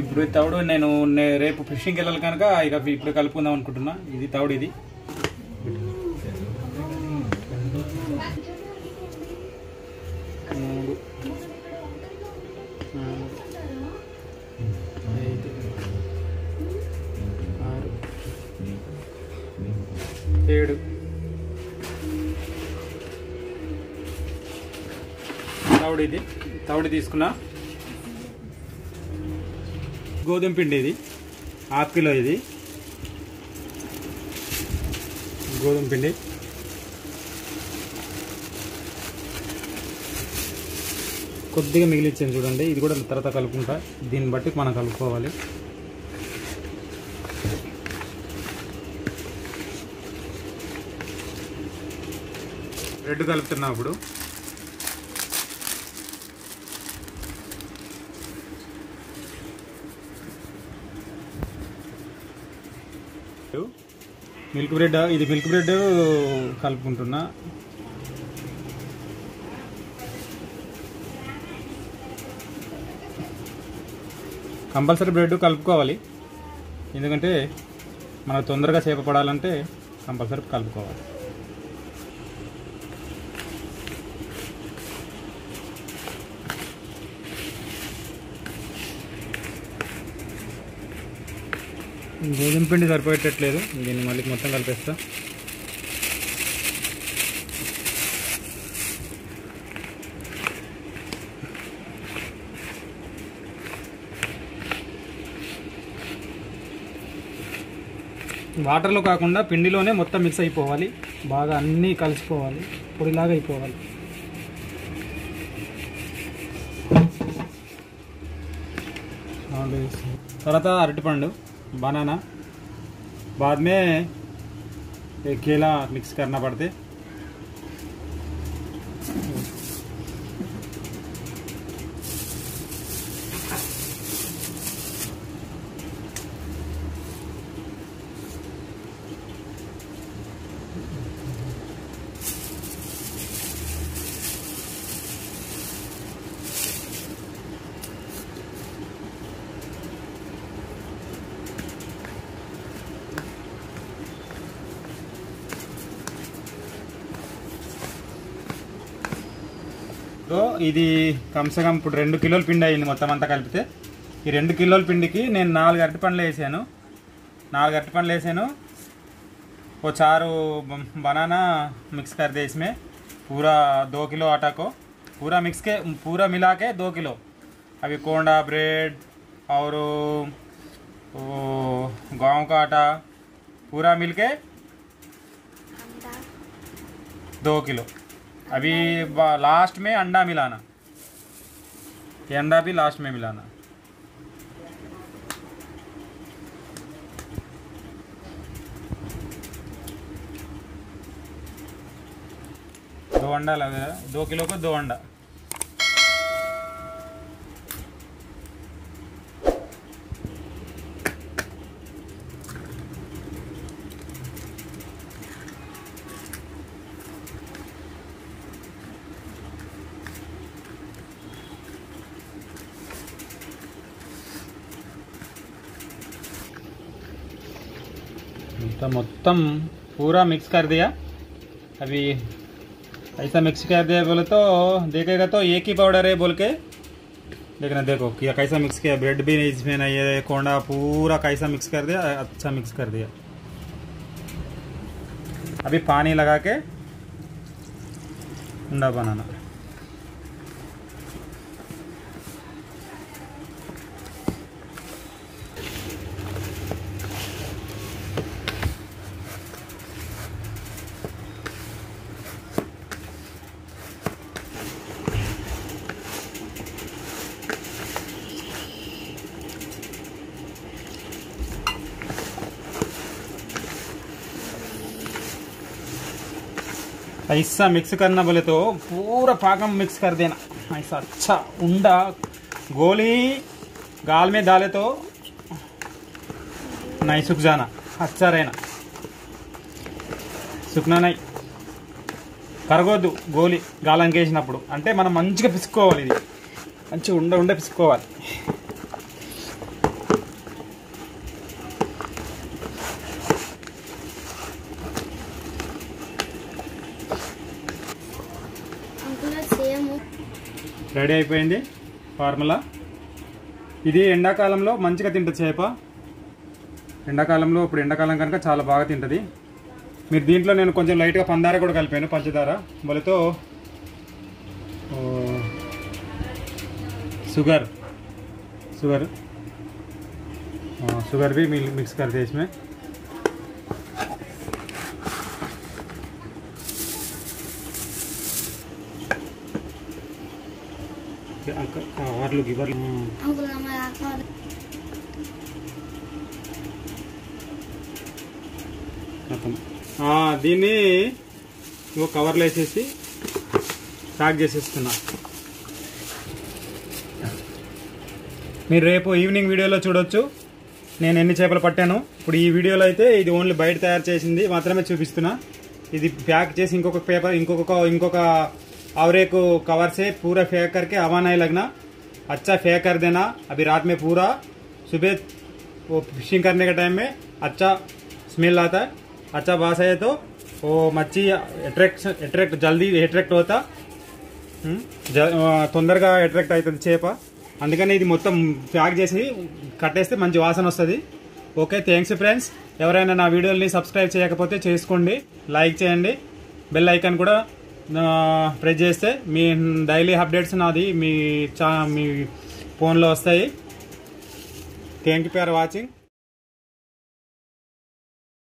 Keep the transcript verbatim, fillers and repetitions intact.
ఇప్పుడు తవుడు నేను రేపు ఫిషింగ్ వెళ్ళాలి కనుక ఇక ఇప్పుడు కలుపుకుందాం అనుకుంటున్నా. ఇది తవుడు ఇది ఏడు తవుడు ఇది తవుడు తీసుకున్నా. गोधुम पिंडी इधी हाफ किलो इधी गोधुम पिंडी కొద్దిగా మిగిలించాను చూడండి. ఇది కూడా తర్వాత కలుపుకుంటా. దీని బట్టి మనం కలుపుకోవాలి. రెడ్ కలుపుతున్నా ఇప్పుడు मिल्क ब्रेड इधर मिल्क ब्रेड कलुपुकुंटुन्ना कंपल्सरी ब्रेड कलुपुकोवाली एंदुकंटे मन तोंदरगा चेप पड़ालंटे कंपल्सरी कलुपुकोवाली. गोधुम पिंडी सरपेटेट्लेदु दीनि मल्ली मोत्तं कलिपेस्ता. వాటర్ లో కాకుండా పిండిలోనే మొత్తం మిక్స్ అయిపోవాలి. బాగా అన్ని కలిసిపోవాలి, పొడిలాగా అయిపోవాలి. తర్వాత అరటిపండు बनाना बाद में एक केला मिक्स करना पड़ते. సో ఇది కమ్సకం ఇప్పుడు రెండు కిలోల పిండి అయింది మొత్తం అంతా కలిపితే. ఈ రెండు కిలోల పిండికి నేను నాలుగు అరటి పండ్లు వేసాను. నాలుగు అరటి పండ్లు వేసాను. ఓ చారు బనానా మిక్స్ कर दे इसमें. पूरा दो किलो आटा को पूरा मिक्स के पूरा मिला के दो किलो अभी कोंडा ब्रेड और गाँव का आटा पूरा मिल के दो किलो. अभी लास्ट में अंडा मिलाना, ये अंडा भी लास्ट में मिलाना. दो अंडा लगा, दो किलो को दो अंडा. मोत्तम पूरा मिक्स कर दिया. अभी ऐसा मिक्स कर दिया बोले तो देखेगा तो एक ही पाउडर है बोल के देखना. देखो कि कैसा मिक्स किया. ब्रेड भी इसमें नहीं है, कोंडा पूरा कैसा मिक्स कर दिया. अच्छा मिक्स कर दिया. अभी पानी लगा के अंडा बनाना. ऐसा मिक्स करना बोले तो पूरा पाकम मिक्स कर देना. ऐसा अच्छा उंडा गोली गाल में डाले तो नहीं सूख जाना, अच्छा रहना, सूखना नहीं करगोदू गोली गालंकेसिनप्पुडु अंटे मन मंचिगा पिसुक्कोवाली. मंचिगा उंडा उंडा पिसुक्कोवाली. రెడీ అయిపోయింది ఫార్ములా। ఇది ఎండాకాలంలో మంచిగా తింటది చేప, ఎండాకాలంలో ఇప్పుడు ఎండాకాలం కనుక చాలా బాగా తింటది। మీరు దీంట్లో నేను కొంచెం లైట్‌గా పందార కూడా కలిపాను, పంచదార బలతో शुगर शुगर आ, शुगर भी मिक्स कर दें इसमें। और लोग इधर दी कवर लेसे पैक। మీరు రేపు ఈవినింగ్ వీడియోలో చూడొచ్చు నేను ఎన్ని చేపలు పట్టాను। ఇప్పుడు ఈ వీడియోలో అయితే ఇది ఓన్లీ బైట్ తయారు చేసింది మాత్రమే చూపిస్తున్నా। ఇది ప్యాక్ చేసి ఇంకొక పేపర్ ఇంకొక ఇంకొక आवरेको कवर से पूरा फेंक करके हवा नहीं लगना, अच्छा फेंक कर देना। अभी रात में पूरा, सुबह वो फिशिंग करने के टाइम में अच्छा स्मेल आता है, अच्छा वास है तो वो मच्छी अट्रैक्ट अट्रैक्ट जल्दी अट्रैक्ट होता, తొందరగా అట్రాక్ట్ అవుతుంది చేప। అందుకనే ఇది మొత్తం ప్యాక్ చేసి కట్టేస్తే మంచి వాసన వస్తది। Okay thanks friends. ఎవరైనా నా వీడియోల్ని సబ్స్క్రైబ్ చేయకపోతే చేసుకోండి, లైక్ చేయండి, బెల్ ఐకాన్ కూడా ప్రెస్ చేస్తే మీ డైలీ అప్డేట్స్ నాది మీ మీ ఫోన్ లో వస్తాయి। Thank you for watching.